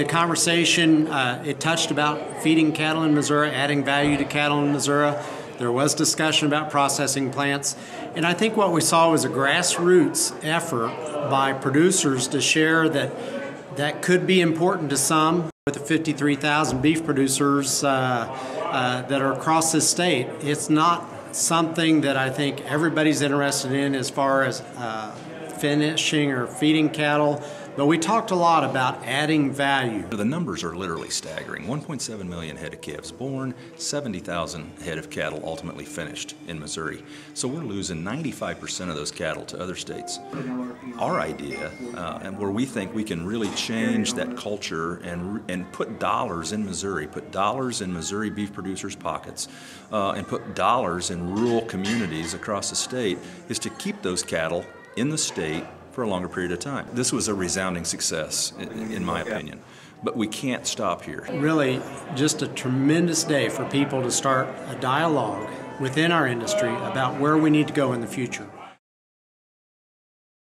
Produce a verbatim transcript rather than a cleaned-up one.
The conversation, uh, it touched about feeding cattle in Missouri, adding value to cattle in Missouri. There was discussion about processing plants. And I think what we saw was a grassroots effort by producers to share that that could be important to some. With the fifty-three thousand beef producers uh, uh, that are across this state, it's not something that I think everybody's interested in as far as uh, finishing or feeding cattle. But we talked a lot about adding value. The numbers are literally staggering. one point seven million head of calves born, seventy thousand head of cattle ultimately finished in Missouri. So we're losing ninety-five percent of those cattle to other states. Our idea, uh, and where we think we can really change that culture and, and put dollars in Missouri, put dollars in Missouri beef producers' pockets, uh, and put dollars in rural communities across the state, is to keep those cattle in the state for a longer period of time. This was a resounding success, in my opinion. But we can't stop here. Really, just a tremendous day for people to start a dialogue within our industry about where we need to go in the future.